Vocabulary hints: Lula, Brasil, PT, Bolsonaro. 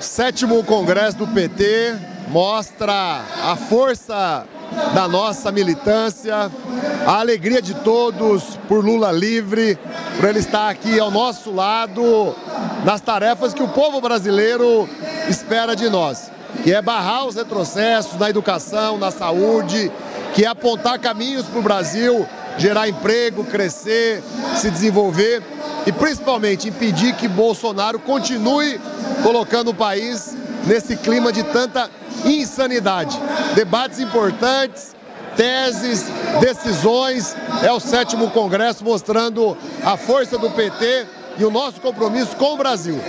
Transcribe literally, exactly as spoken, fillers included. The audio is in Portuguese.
Sétimo Congresso do P T mostra a força da nossa militância, a alegria de todos por Lula livre, por ele estar aqui ao nosso lado nas tarefas que o povo brasileiro espera de nós, que é barrar os retrocessos na educação, na saúde, que é apontar caminhos para o Brasil gerar emprego, crescer, se desenvolver e principalmente impedir que Bolsonaro continue colocando o país nesse clima de tanta insanidade. Debates importantes, teses, decisões, é o sétimo Congresso mostrando a força do P T e o nosso compromisso com o Brasil.